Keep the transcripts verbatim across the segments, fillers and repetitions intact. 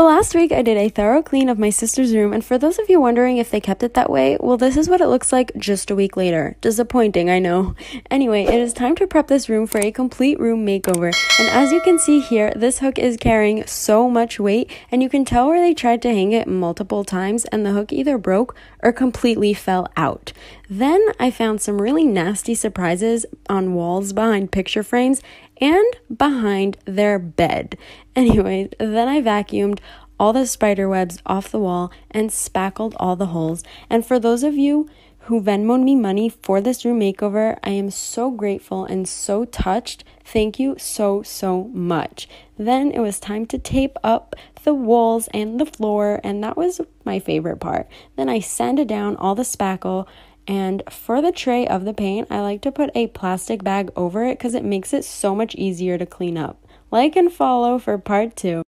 So last week I did a thorough clean of my sister's room, and for those of you wondering if they kept it that way, well, this is what it looks like just a week later. Disappointing, I know. Anyway, it is time to prep this room for a complete room makeover, and as you can see here, this hook is carrying so much weight, and you can tell where they tried to hang it multiple times and the hook either broke or completely fell out. Then I found some really nasty surprises on walls behind picture frames and behind their bed. Anyway, then I vacuumed all the spider webs off the wall and spackled all the holes. And for those of you who Venmoed me money for this room makeover, I am so grateful and so touched. Thank you so, so much. Then it was time to tape up the walls and the floor, and that was my favorite part. Then I sanded down all the spackle, and for the tray of the paint, I like to put a plastic bag over it because it makes it so much easier to clean up. Like and follow for part two.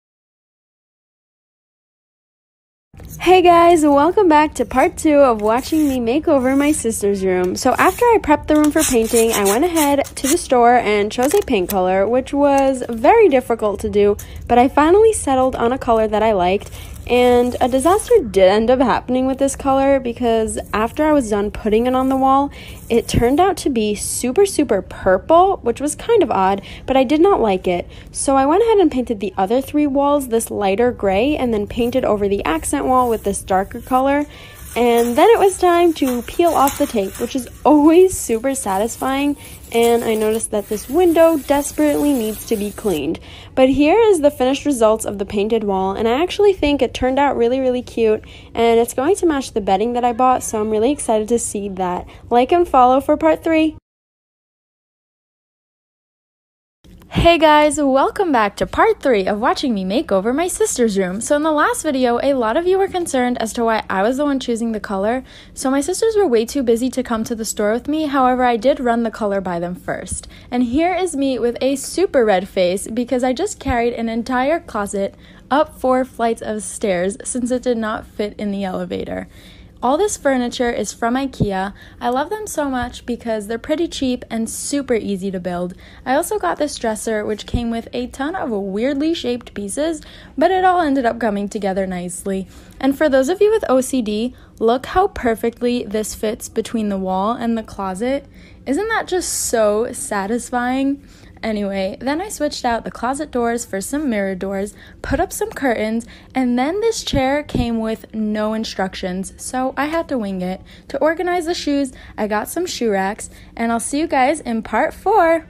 Hey guys, welcome back to part two of watching me make over my sister's room. So after I prepped the room for painting, I went ahead to the store and chose a paint color, which was very difficult to do, but I finally settled on a color that I liked. And a disaster did end up happening with this color, because after I was done putting it on the wall, it turned out to be super, super purple, which was kind of odd, but I did not like it. So I went ahead and painted the other three walls this lighter gray, and then painted over the accent wall with this darker color. And then it was time to peel off the tape, which is always super satisfying. And I noticed that this window desperately needs to be cleaned. But here is the finished results of the painted wall, and I actually think it turned out really, really cute, and it's going to match the bedding that I bought, so I'm really excited to see that. Like and follow for part three. Hey guys, welcome back to part three of watching me make over my sister's room. So in the last video, a lot of you were concerned as to why I was the one choosing the color. So my sisters were way too busy to come to the store with me, however I did run the color by them first. And here is me with a super red face because I just carried an entire closet up four flights of stairs since it did not fit in the elevator. All this furniture is from IKEA. I love them so much because they're pretty cheap and super easy to build. I also got this dresser, which came with a ton of weirdly shaped pieces, but it all ended up coming together nicely. And for those of you with O C D, look how perfectly this fits between the wall and the closet. Isn't that just so satisfying? Anyway, then I switched out the closet doors for some mirror doors, put up some curtains, and then this chair came with no instructions, so I had to wing it. To organize the shoes, I got some shoe racks, and I'll see you guys in part four.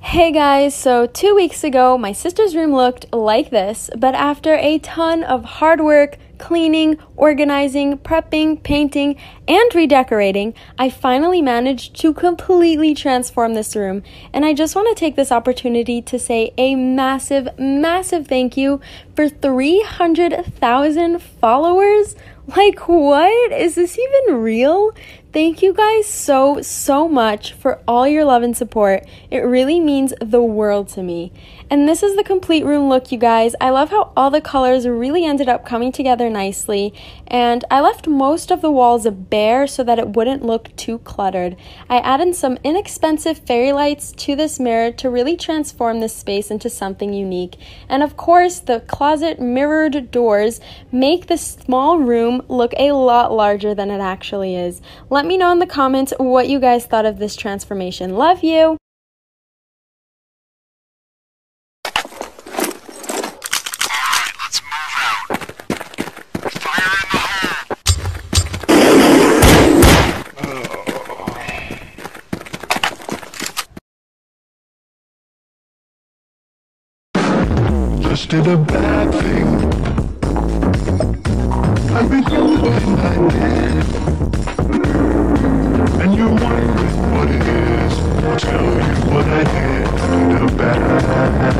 Hey guys, so two weeks ago, my sister's room looked like this, but after a ton of hard work, cleaning, organizing, prepping, painting, and redecorating, I finally managed to completely transform this room. And I just want to take this opportunity to say a massive, massive thank you for three hundred thousand followers. Like, what? Is this even real? Thank you guys so, so much for all your love and support. It really means the world to me. And this is the complete room look, you guys. I love how all the colors really ended up coming together nicely. And I left most of the walls bare so that it wouldn't look too cluttered. I added some inexpensive fairy lights to this mirror to really transform this space into something unique. And of course, the closet mirrored doors make this small room look a lot larger than it actually is. Let Let me know in the comments what you guys thought of this transformation. Love you! Just did a bad thing. I've been holding my hand. And you're wondering what it is. I'll tell you what I did. I did a bad.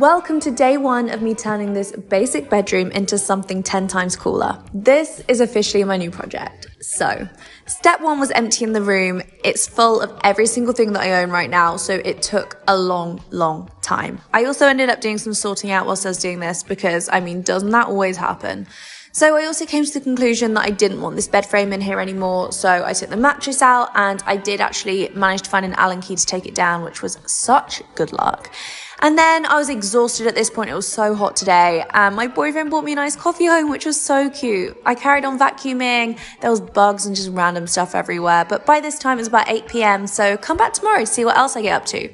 Welcome to day one of me turning this basic bedroom into something ten times cooler. This is officially my new project. So step one was emptying the room. It's full of every single thing that I own right now, so it took a long, long time. I also ended up doing some sorting out whilst I was doing this because, I mean, doesn't that always happen? So I also came to the conclusion that I didn't want this bed frame in here anymore, so I took the mattress out, and I did actually manage to find an Allen key to take it down, which was such good luck. And then I was exhausted at this point. It was so hot today, and my boyfriend bought me a nice coffee home, which was so cute. I carried on vacuuming. There was bugs and just random stuff everywhere, but by this time it was about eight p m, so come back tomorrow to see what else I get up to.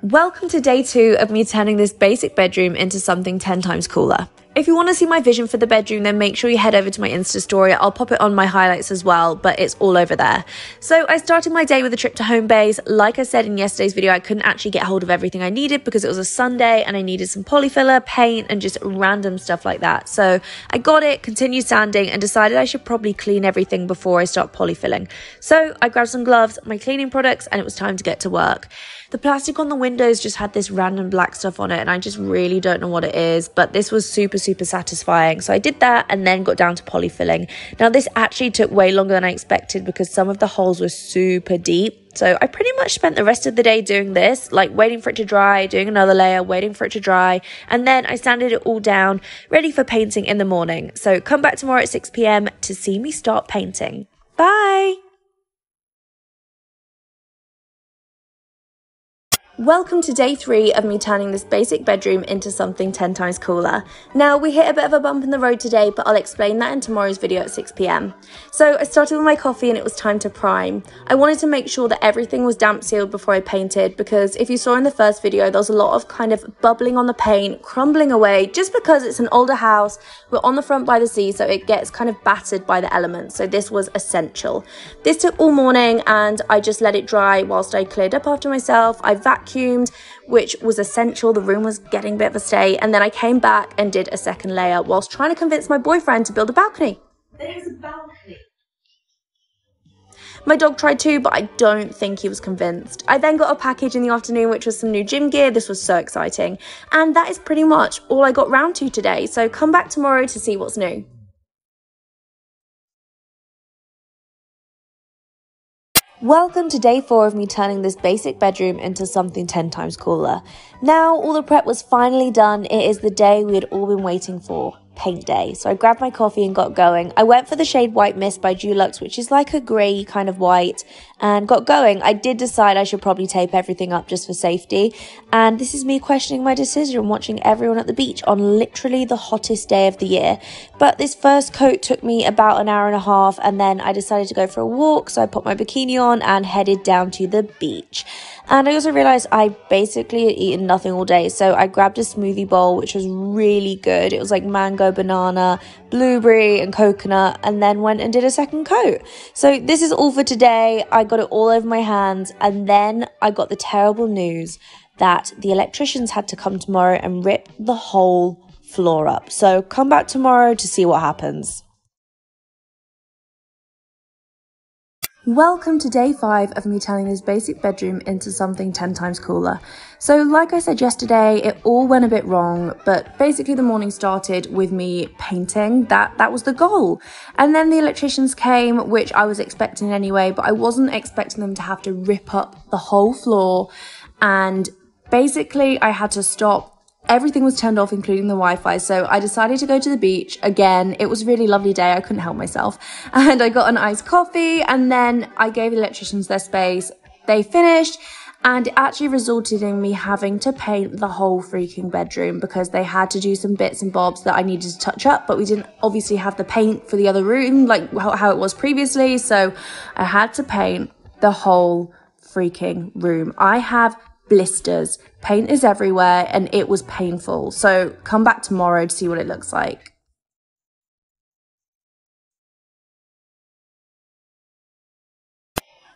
Welcome to day two of me turning this basic bedroom into something ten times cooler. If you want to see my vision for the bedroom, then make sure you head over to my Insta Story. I'll pop it on my highlights as well, but it's all over there. So I started my day with a trip to Homebase. Like I said in yesterday's video, I couldn't actually get hold of everything I needed because it was a Sunday and I needed some polyfiller, paint, and just random stuff like that. So I got it, continued sanding, and decided I should probably clean everything before I start polyfilling. So I grabbed some gloves, my cleaning products, and it was time to get to work. The plastic on the windows just had this random black stuff on it, and I just really don't know what it is, but this was super, super satisfying. So I did that and then got down to polyfilling. Now this actually took way longer than I expected because some of the holes were super deep. So I pretty much spent the rest of the day doing this, like waiting for it to dry, doing another layer, waiting for it to dry. And then I sanded it all down, ready for painting in the morning. So come back tomorrow at six p m to see me start painting. Bye! Welcome to day three of me turning this basic bedroom into something ten times cooler. Now, we hit a bit of a bump in the road today, but I'll explain that in tomorrow's video at six p m. So I started with my coffee and it was time to prime. I wanted to make sure that everything was damp sealed before I painted, because if you saw in the first video, there was a lot of kind of bubbling on the paint, crumbling away, just because it's an older house. We're on the front by the sea, so it gets kind of battered by the elements. So this was essential. This took all morning and I just let it dry whilst I cleared up after myself. I vacuumed, which was essential. The room was getting a bit of a stay, and then I came back and did a second layer whilst trying to convince my boyfriend to build a balcony. There's a balcony. My dog tried too, but I don't think he was convinced. I then got a package in the afternoon, which was some new gym gear. This was so exciting, and that is pretty much all I got round to today, so come back tomorrow to see what's new. Welcome to day four of me turning this basic bedroom into something ten times cooler. Now all the prep was finally done. It is the day we had all been waiting for, paint day. So I grabbed my coffee and got going. I went for the shade White Mist by Dulux, which is like a grey kind of white, and got going. I did decide I should probably tape everything up just for safety. And this is me questioning my decision, watching everyone at the beach on literally the hottest day of the year. But this first coat took me about an hour and a half, and then I decided to go for a walk. So I put my bikini on and headed down to the beach. And I also realised I basically had eaten nothing all day. So I grabbed a smoothie bowl, which was really good. It was like mango, banana, blueberry and coconut, and then went and did a second coat. So this is all for today. I got it all over my hands, and then I got the terrible news that the electricians had to come tomorrow and rip the whole floor up. So come back tomorrow to see what happens. Welcome to day five of me turning this basic bedroom into something ten times cooler. So like I said yesterday, it all went a bit wrong, but basically the morning started with me painting. That that was the goal. And then the electricians came, which I was expecting anyway, but I wasn't expecting them to have to rip up the whole floor. And basically I had to stop. Everything was turned off, including the Wi-Fi, so I decided to go to the beach again. It was a really lovely day, I couldn't help myself. And I got an iced coffee, and then I gave the electricians their space. They finished, and it actually resulted in me having to paint the whole freaking bedroom because they had to do some bits and bobs that I needed to touch up, but we didn't obviously have the paint for the other room, like how it was previously, so I had to paint the whole freaking room. I have blisters, paint is everywhere, and it was painful. So come back tomorrow to see what it looks like.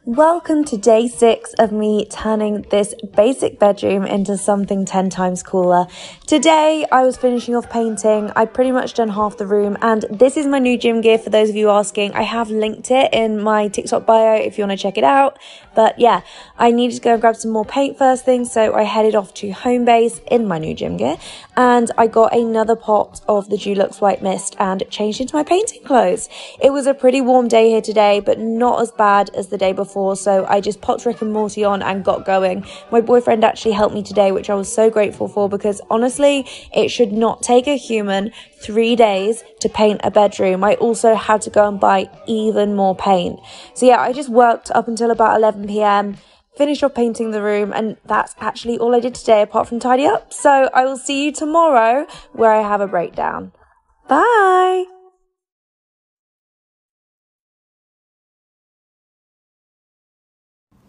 Welcome to day six of me turning this basic bedroom into something ten times cooler. Today I was finishing off painting. I pretty much done half the room, and this is my new gym gear for those of you asking. I have linked it in my TikTok bio if you want to check it out. But yeah, I needed to go and grab some more paint first thing, so I headed off to Homebase in my new gym gear, and I got another pot of the Dulux White Mist and changed into my painting clothes. It was a pretty warm day here today, but not as bad as the day before. So I just popped Rick and Morty on and got going. My boyfriend actually helped me today, which I was so grateful for, because honestly, it should not take a human three days to paint a bedroom. I also had to go and buy even more paint. So yeah, I just worked up until about eleven p m, finished off painting the room, and that's actually all I did today apart from tidy up. So I will see you tomorrow where I have a breakdown. Bye!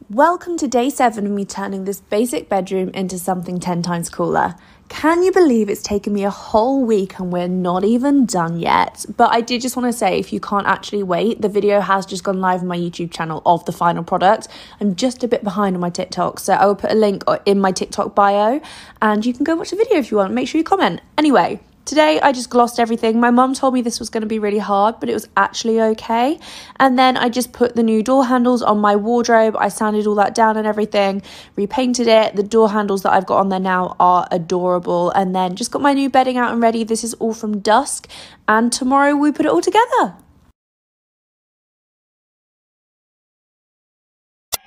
Welcome to day seven of me turning this basic bedroom into something ten times cooler. Can you believe it's taken me a whole week and we're not even done yet? But I did just want to say, if you can't actually wait, the video has just gone live on my YouTube channel of the final product. I'm just a bit behind on my TikTok, so I will put a link in my TikTok bio and you can go watch the video if you want. Make sure you comment. Anyway, today I just glossed everything. My mum told me this was going to be really hard, but it was actually okay. And then I just put the new door handles on my wardrobe. I sanded all that down and everything, repainted it. The door handles that I've got on there now are adorable. And then just got my new bedding out and ready. This is all from Dusk, and tomorrow we put it all together.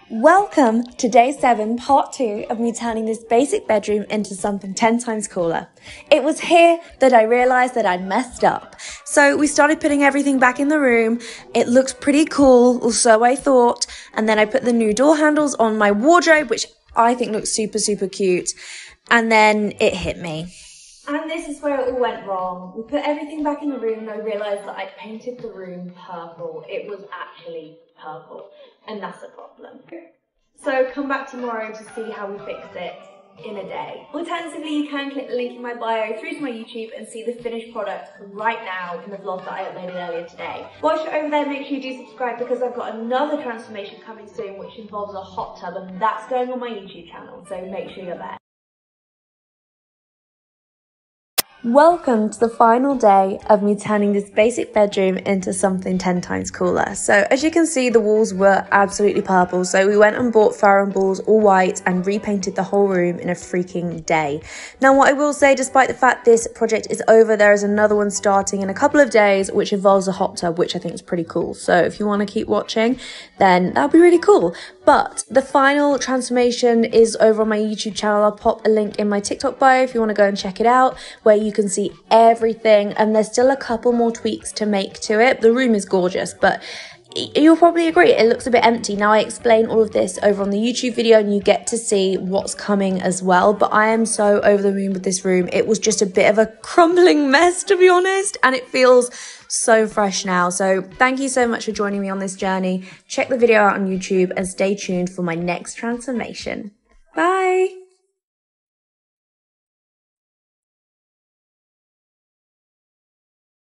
Welcome to day seven, part two of me turning this basic bedroom into something ten times cooler. It was here that I realized that I'd messed up. So we started putting everything back in the room. It looks pretty cool, or so I thought. And then I put the new door handles on my wardrobe, which I think looks super, super cute. And then it hit me. And this is where it all went wrong. We put everything back in the room and I realized that I painted the room purple. It was actually purple, and that's a problem. So come back tomorrow to see how we fix it in a day. Alternatively, you can click the link in my bio through to my YouTube and see the finished product right now in the vlog that I uploaded earlier today. Whilst you're over there, make sure you do subscribe, because I've got another transformation coming soon which involves a hot tub, and that's going on my YouTube channel, so make sure you're there. Welcome to the final day of me turning this basic bedroom into something ten times cooler. So as you can see, the walls were absolutely purple. So we went and bought Farron balls all white and repainted the whole room in a freaking day. Now, what I will say, despite the fact this project is over, there is another one starting in a couple of days, which involves a hot tub, which I think is pretty cool. So if you want to keep watching, then that'll be really cool. But the final transformation is over on my YouTube channel. I'll pop a link in my TikTok bio if you want to go and check it out, where you can see everything, and there's still a couple more tweaks to make to it. The room is gorgeous, but you'll probably agree it looks a bit empty. Now, I explain all of this over on the YouTube video and you get to see what's coming as well, but I am so over the moon with this room. It was just a bit of a crumbling mess, to be honest, and it feels so fresh now. So thank you so much for joining me on this journey. Check the video out on YouTube and stay tuned for my next transformation. Bye!